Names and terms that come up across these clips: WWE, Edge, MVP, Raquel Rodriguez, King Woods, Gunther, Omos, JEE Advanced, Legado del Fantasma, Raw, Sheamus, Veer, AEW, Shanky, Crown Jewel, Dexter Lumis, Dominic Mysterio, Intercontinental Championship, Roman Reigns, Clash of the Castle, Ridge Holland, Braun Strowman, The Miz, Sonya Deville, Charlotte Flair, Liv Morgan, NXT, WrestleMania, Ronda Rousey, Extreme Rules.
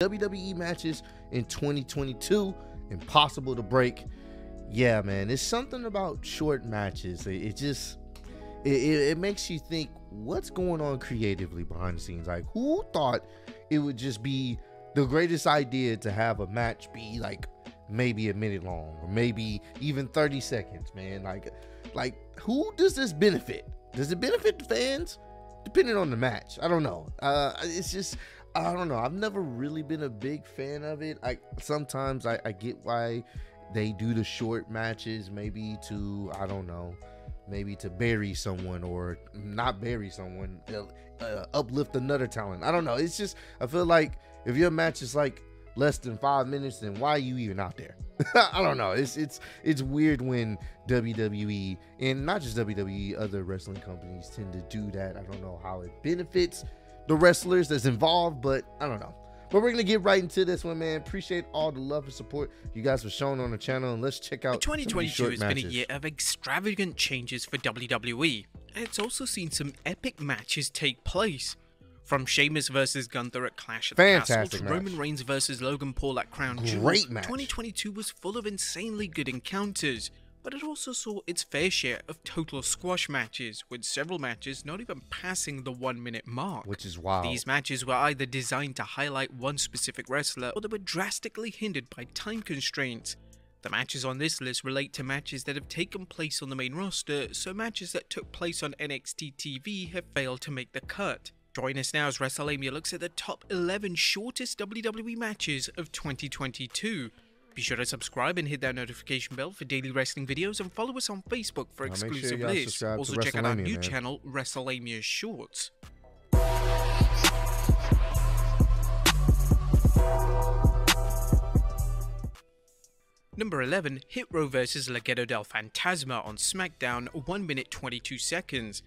WWE matches in 2022, impossible to break. Yeah, man, it's something about short matches. It makes you think, what's going on creatively behind the scenes? Like, who thought it would just be the greatest idea to have a match be like maybe a minute long or maybe even 30 seconds, man? Like who does this benefit? Does it benefit the fans? Depending on the match, I don't know. It's just, I don't know. I've never really been a big fan of it. Sometimes I get why they do the short matches, maybe to, I don't know, maybe to bury someone or not bury someone, uplift another talent. I don't know. It's just, I feel like if your match is like less than 5 minutes, then why are you even out there? I don't know. It's weird when WWE, and not just WWE, other wrestling companies tend to do that. I don't know how it benefits the wrestlers that's involved, but I don't know. But we're gonna get right into this one, man. Appreciate all the love and support you guys were showing on the channel, and let's check out 2022 has been a year of extravagant changes for WWE. It's also seen some epic matches take place, from Sheamus versus Gunther at Clash of the Castle to Roman Reigns versus Logan Paul at Crown Jewel. Great match. 2022 was full of insanely good encounters, but it also saw its fair share of total squash matches, with several matches not even passing the 1 minute mark. Which is wild. These matches were either designed to highlight one specific wrestler, or they were drastically hindered by time constraints. The matches on this list relate to matches that have taken place on the main roster, so matches that took place on NXT TV have failed to make the cut. Join us now as WrestleMania looks at the top 11 shortest WWE matches of 2022. Be sure to subscribe and hit that notification bell for daily wrestling videos, and follow us on Facebook for exclusive lists. Also check out our new channel, WrestleMania Shorts. Number 11, Hit Row vs. Legado del Fantasma on SmackDown, 1 minute 22 seconds.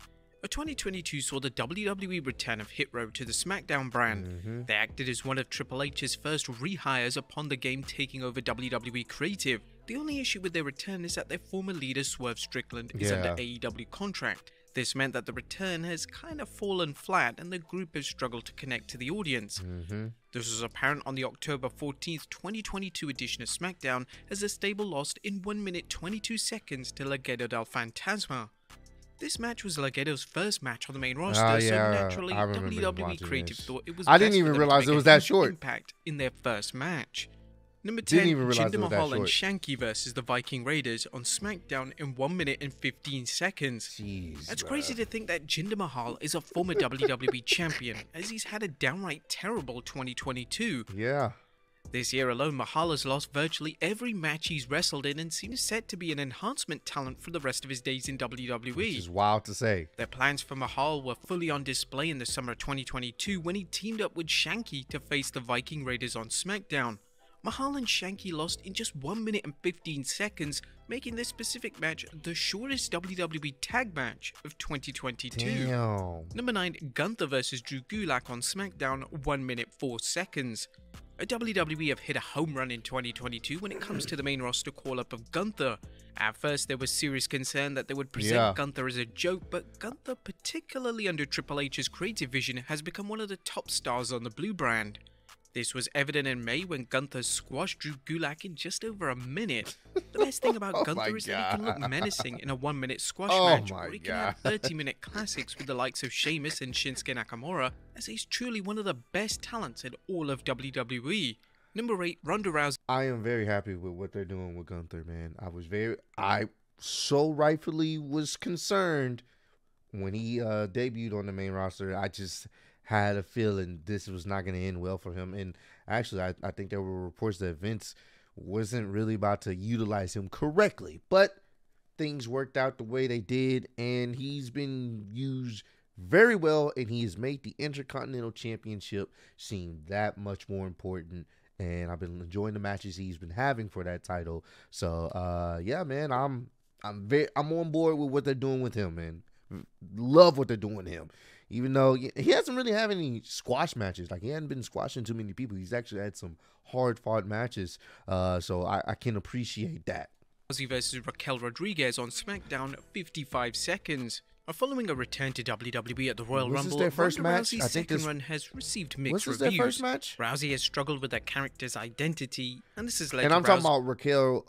2022 saw the WWE return of Hit Row to the SmackDown brand. They acted as one of Triple H's first rehires upon the game taking over WWE Creative. The only issue with their return is that their former leader Swerve Strickland is under AEW contract. This meant that the return has kind of fallen flat and the group has struggled to connect to the audience. This was apparent on the October 14th, 2022 edition of SmackDown, as the stable lost in 1 minute 22 seconds to Legado del Fantasma. This match was Legado's first match on the main roster, so naturally WWE Creative thought it was best impact in their first match. Number 10, Jinder Mahal and Shanky versus the Viking Raiders on SmackDown in 1 minute and 15 seconds. It's crazy to think that Jinder Mahal is a former WWE champion, as he's had a downright terrible 2022. This year alone, Mahal has lost virtually every match he's wrestled in and seems set to be an enhancement talent for the rest of his days in WWE. Which is wild to say. Their plans for Mahal were fully on display in the summer of 2022 when he teamed up with Shanky to face the Viking Raiders on SmackDown. Mahal and Shanky lost in just 1 minute and 15 seconds, making this specific match the shortest WWE tag match of 2022. Damn. Number 9, Gunther vs. Drew Gulak on SmackDown, 1 minute 4 seconds. WWE have hit a home run in 2022 when it comes to the main roster call-up of Gunther. At first, there was serious concern that they would present Gunther as a joke, but Gunther, particularly under Triple H's creative vision, has become one of the top stars on the Blue brand. This was evident in May when Gunther squashed Drew Gulak in just over a minute. The best thing about Gunther is that he can look menacing in a 1 minute squash match, or he can have 30-minute classics with the likes of Sheamus and Shinsuke Nakamura, as he's truly one of the best talents in all of WWE. Number 8, Ronda Rousey. I am very happy with what they're doing with Gunther, man. I so rightfully was concerned when he debuted on the main roster. I just had a feeling this was not going to end well for him. And actually, I think there were reports that Vince wasn't really about to utilize him correctly. But things worked out the way they did, and he's been used very well, and he has made the Intercontinental Championship seem that much more important. And I've been enjoying the matches he's been having for that title. So, yeah, man, I'm on board with what they're doing with him, man. Love what they're doing to him, even though he hasn't really had any squash matches. Like, he hadn't been squashing too many people. He's actually had some hard-fought matches, so I can appreciate that. Rousey versus Raquel Rodriguez on SmackDown, 55 seconds. Following a return to WWE at the Royal Rumble, Ronda Rousey's second run has received mixed reviews. Their first match? Rousey has struggled with her character's identity, and this is like. And I'm talking about Raquel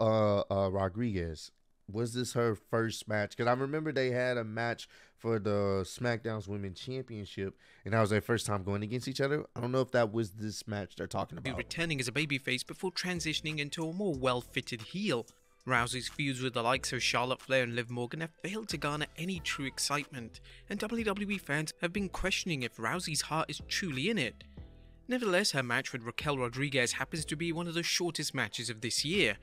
Rodriguez. Was this her first match? Because I remember they had a match for the SmackDown's Women's Championship, and that was their first time going against each other. I don't know if that was this match they're talking about. Returning as a babyface before transitioning into a more well-fitted heel. Rousey's feuds with the likes of Charlotte Flair and Liv Morgan have failed to garner any true excitement, and WWE fans have been questioning if Rousey's heart is truly in it. Nevertheless, her match with Raquel Rodriguez happens to be one of the shortest matches of this year.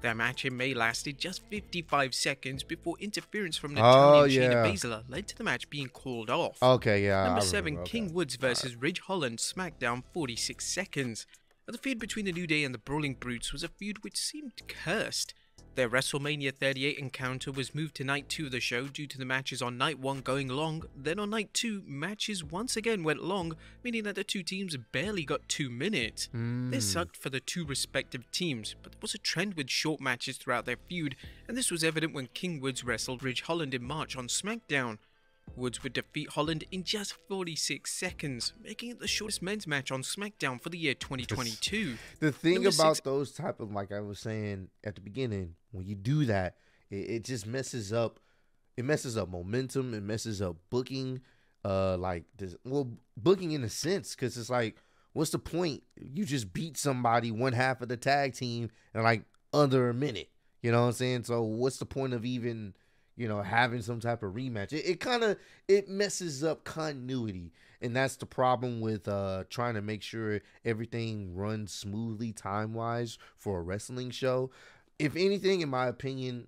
Their match in May lasted just 55 seconds before interference from Natalya and Shayna Baszler led to the match being called off. Number 7, King Woods versus Ridge Holland, SmackDown, 46 seconds. The feud between the New Day and the Brawling Brutes was a feud which seemed cursed. Their WrestleMania 38 encounter was moved to Night 2 of the show due to the matches on Night 1 going long, then on Night 2, matches once again went long, meaning that the two teams barely got 2 minutes. This sucked for the two respective teams, but there was a trend with short matches throughout their feud, and this was evident when King Woods wrestled Ridge Holland in March on SmackDown. Woods would defeat Holland in just 46 seconds, making it the shortest men's match on SmackDown for the year 2022. The thing about those type of, like I was saying at the beginning, when you do that, it just messes up. It messes up momentum. It messes up booking. Booking in a sense, because it's like, what's the point? You just beat somebody one half of the tag team in like under a minute. You know what I'm saying? So what's the point of even, you know, having some type of rematch? It messes up continuity, and that's the problem with trying to make sure everything runs smoothly time-wise for a wrestling show. If anything, in my opinion,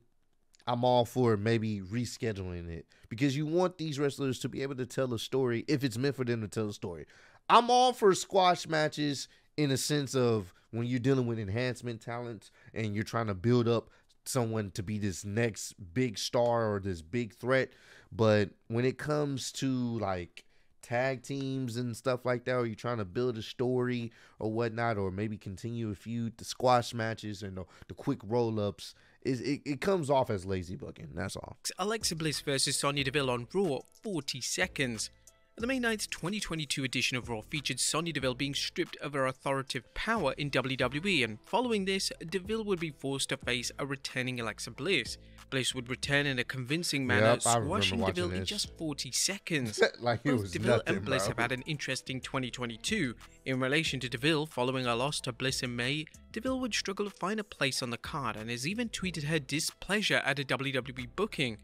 I'm all for maybe rescheduling it, because you want these wrestlers to be able to tell a story if it's meant for them to tell a story. I'm all for squash matches in a sense of when you're dealing with enhancement talents and you're trying to build up someone to be this next big star or this big threat. But when it comes to like tag teams and stuff like that, or you're trying to build a story or whatnot, or maybe continue a feud, the squash matches and the quick roll-ups, it comes off as lazy booking. That's all. Alexa Bliss versus Sonya Deville on Raw, 40 seconds. The May 9th, 2022 edition of Raw featured Sonya Deville being stripped of her authoritative power in WWE, and following this, Deville would be forced to face a returning Alexa Bliss. Bliss would return in a convincing manner, squashing Deville in just 40 seconds. Both Deville and Bliss have had an interesting 2022. In relation to Deville, following her loss to Bliss in May, Deville would struggle to find a place on the card and has even tweeted her displeasure at a WWE booking.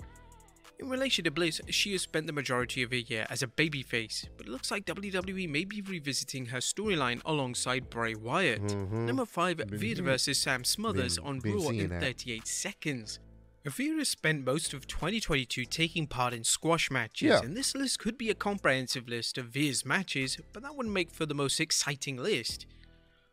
In relation to Bliss, she has spent the majority of her year as a babyface, but it looks like WWE may be revisiting her storyline alongside Bray Wyatt. Number 5, Veer versus Sam Smothers on Raw in 38 seconds. Veer has spent most of 2022 taking part in squash matches, and this list could be a comprehensive list of Veer's matches, but that wouldn't make for the most exciting list.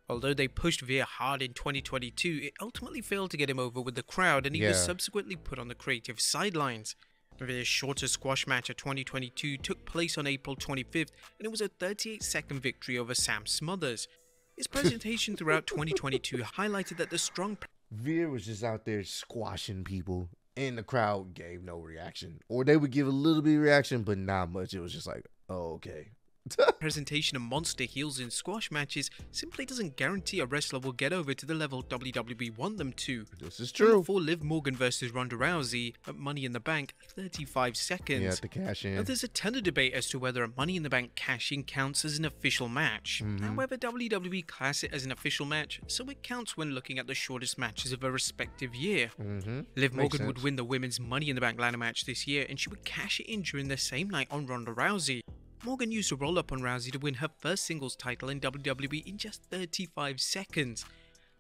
Although they pushed Veer hard in 2022, it ultimately failed to get him over with the crowd, and he was subsequently put on the creative sidelines. Veer's shortest squash match of 2022 took place on April 25th, and it was a 38-second victory over Sam Smothers. His presentation throughout 2022 highlighted that the strong... Veer was just out there squashing people, and the crowd gave no reaction. Or they would give a little bit of reaction, but not much. It was just like, oh, okay. Presentation of monster heels in squash matches simply doesn't guarantee a wrestler will get over to the level WWE want them to. This is true. For Liv Morgan versus Ronda Rousey at Money in the Bank, 35 seconds. Yeah, the cash in. Now, there's a ton of debate as to whether a Money in the Bank cash in counts as an official match. However, WWE class it as an official match, so it counts when looking at the shortest matches of a respective year. Liv Morgan would win the women's Money in the Bank ladder match this year, and she would cash it in during the same night on Ronda Rousey. Morgan used a roll-up on Rousey to win her first singles title in WWE in just 35 seconds.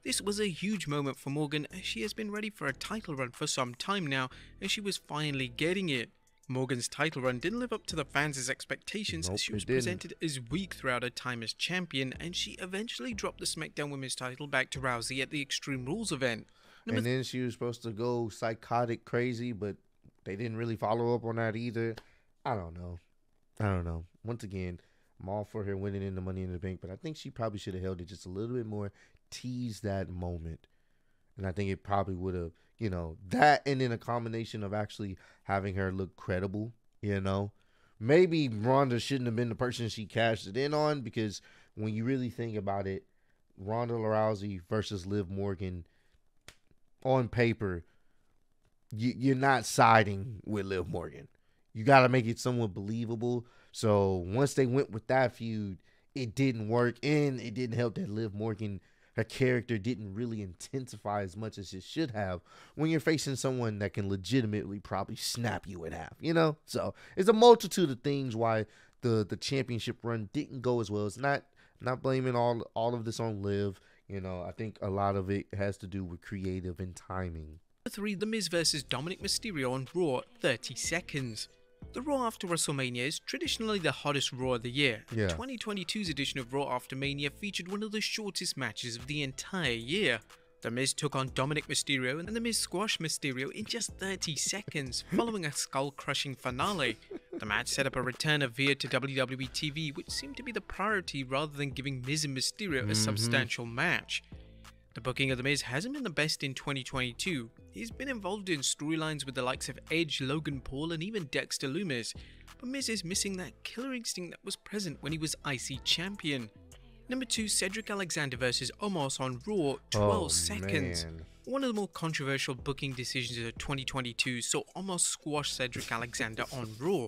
This was a huge moment for Morgan, as she has been ready for a title run for some time now, and she was finally getting it. Morgan's title run didn't live up to the fans' expectations, as she was presented as weak throughout her time as champion, and she eventually dropped the SmackDown Women's title back to Rousey at the Extreme Rules event. And then she was supposed to go psychotic crazy, but they didn't really follow up on that either. I don't know. Once again, I'm all for her winning in the Money in the Bank, but I think she probably should have held it just a little bit more, teased that moment. And I think it probably would have, you know, that and then a combination of actually having her look credible You know, maybe Ronda shouldn't have been the person she cashed it in on, because when you really think about it, Ronda Rousey versus Liv Morgan, on paper, you're not siding with Liv Morgan. You got to make it somewhat believable. So once they went with that feud, it didn't work, and it didn't help that Liv Morgan, her character didn't really intensify as much as it should have when you're facing someone that can legitimately probably snap you in half, you know? So it's a multitude of things why the championship run didn't go as well. It's not blaming all of this on Liv. You know, I think a lot of it has to do with creative and timing. 3, The Miz versus Dominic Mysterio on Raw 30 seconds. The Raw after WrestleMania is traditionally the hottest Raw of the year. Yeah. 2022's edition of Raw after Mania featured one of the shortest matches of the entire year. The Miz took on Dominic Mysterio, and The Miz squashed Mysterio in just 30 seconds, following a skull-crushing finale. The match set up a return of Veer to WWE TV, which seemed to be the priority rather than giving Miz and Mysterio a substantial match. The booking of The Miz hasn't been the best in 2022. He's been involved in storylines with the likes of Edge, Logan Paul, and even Dexter Lumis, but Miz is missing that killer instinct that was present when he was IC champion. Number 2, Cedric Alexander vs. Omos on Raw, 12 seconds. Man. One of the more controversial booking decisions of 2022 saw Omos squash Cedric Alexander on Raw.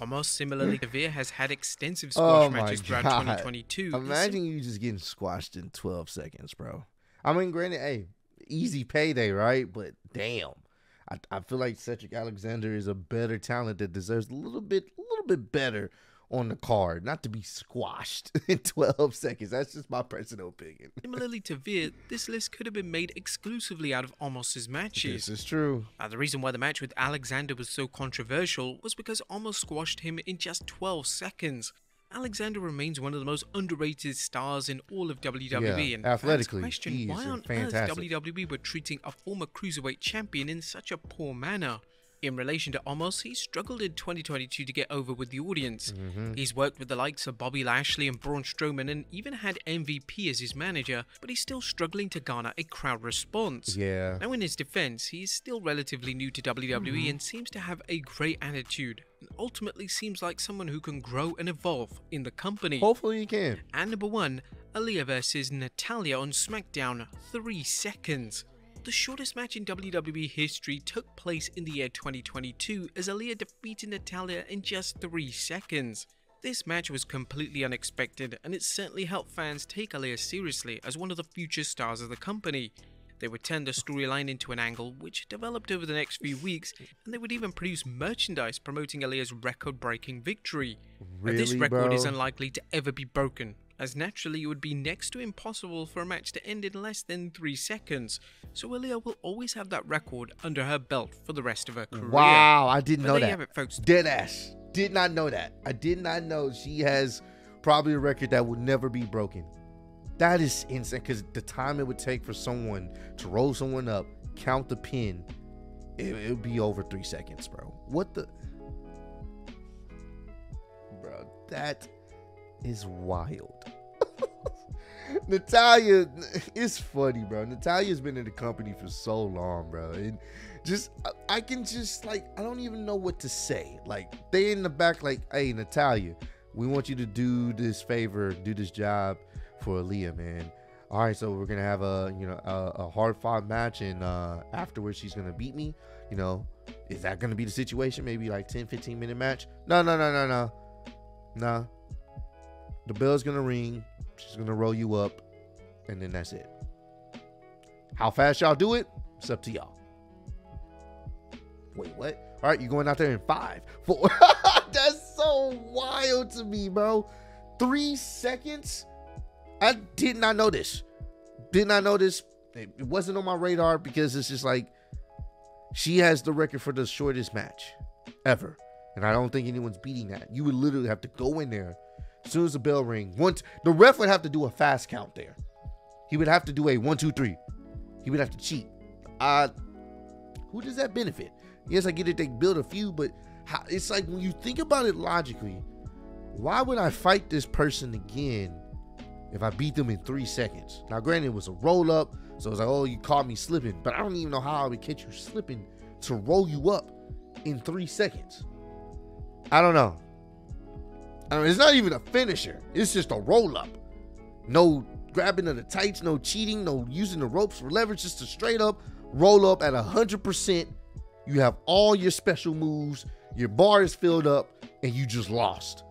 Omos, similarly to Veer, has had extensive squash matches throughout 2022. Imagine you just getting squashed in 12 seconds, bro. I mean, granted, hey, easy payday, right? But damn, I feel like Cedric Alexander is a better talent that deserves a little bit better on the card, not to be squashed in 12 seconds. That's just my personal opinion. Similarly to Veer, this list could have been made exclusively out of Omos's matches. This is true. The reason why the match with Alexander was so controversial was because Omos squashed him in just 12 seconds. Alexander remains one of the most underrated stars in all of WWE, and athletically, fans question why on earth WWE were treating a former cruiserweight champion in such a poor manner. In relation to Omos, he struggled in 2022 to get over with the audience. He's worked with the likes of Bobby Lashley and Braun Strowman, and even had MVP as his manager, but he's still struggling to garner a crowd response. Now, in his defense, he is still relatively new to WWE and seems to have a great attitude, and ultimately seems like someone who can grow and evolve in the company. Hopefully he can. And number 1, Aaliyah versus Natalya on SmackDown, 3 seconds. The shortest match in WWE history took place in the year 2022 as Aaliyah defeated Natalya in just 3 seconds. This match was completely unexpected, and it certainly helped fans take Aaliyah seriously as one of the future stars of the company. They would turn the storyline into an angle which developed over the next few weeks, and they would even produce merchandise promoting Aaliyah's record-breaking victory. Really, this record is unlikely to ever be broken, as naturally it would be next to impossible for a match to end in less than 3 seconds. So Aaliyah will always have that record under her belt for the rest of her career. Wow, I didn't know that. There you have it, folks. Deadass. Did not know that. I did not know she has probably a record that will never be broken. That is insane, because the time it would take for someone to roll someone up, count the pin, it would be over 3 seconds, bro. What the... Bro, that... is wild. Natalya, it's funny, bro. Natalya's been in the company for so long, bro, and just I can just like I don't even know what to say. Like, they in the back like, hey, Natalya, we want you to do this favor, do this job for Aaliyah, man. All right, so we're gonna have a hard-fought match, and afterwards she's gonna beat me. You know, is that gonna be the situation? Maybe like 10-15 minute match? No. The bell's going to ring, she's going to roll you up, and then that's it. How fast y'all do it, it's up to y'all. Wait, what? All right, you're going out there in 5, 4. That's so wild to me, bro. 3 seconds? I did not know this. Did not know this. It wasn't on my radar, because it's just like, she has the record for the shortest match ever, and I don't think anyone's beating that. You would literally have to go in there. As soon as the bell rang, once the ref would have to do a fast count there. He would have to do a 1, 2, 3. He would have to cheat. Who does that benefit? Yes, I get it. They build a few, but how, it's like when you think about it logically, why would I fight this person again if I beat them in 3 seconds? Now, granted, it was a roll up, so it's like, oh, you caught me slipping, but I don't even know how I would catch you slipping to roll you up in 3 seconds. I don't know. It's not even a finisher. It's just a roll up. No grabbing of the tights, no cheating, no using the ropes for leverage, just a straight up roll up at 100%. You have all your special moves, your bar is filled up, and you just lost.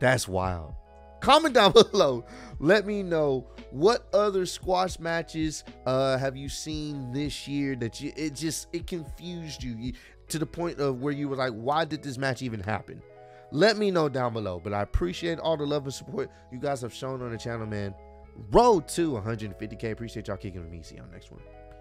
That's wild. Comment down below. Let me know what other squash matches have you seen this year that you, it confused you, to the point of where you were like, why did this match even happen? Let me know down below. But I appreciate all the love and support you guys have shown on the channel, man. Road to 150K. Appreciate y'all kicking with me. See y'all next one.